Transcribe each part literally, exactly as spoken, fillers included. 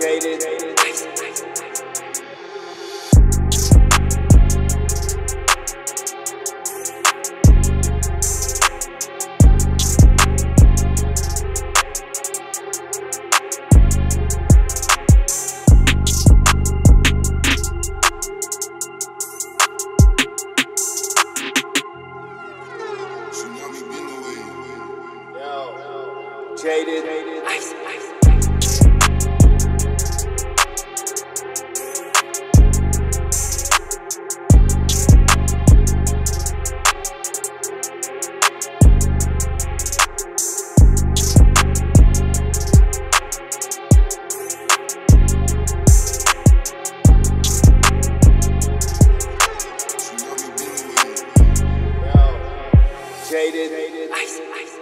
Jaded Ice. Jaded Ice, Ice. Jaded Ice, Ice. Jaded Ice, Ice. Jaded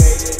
Ice. Jaded.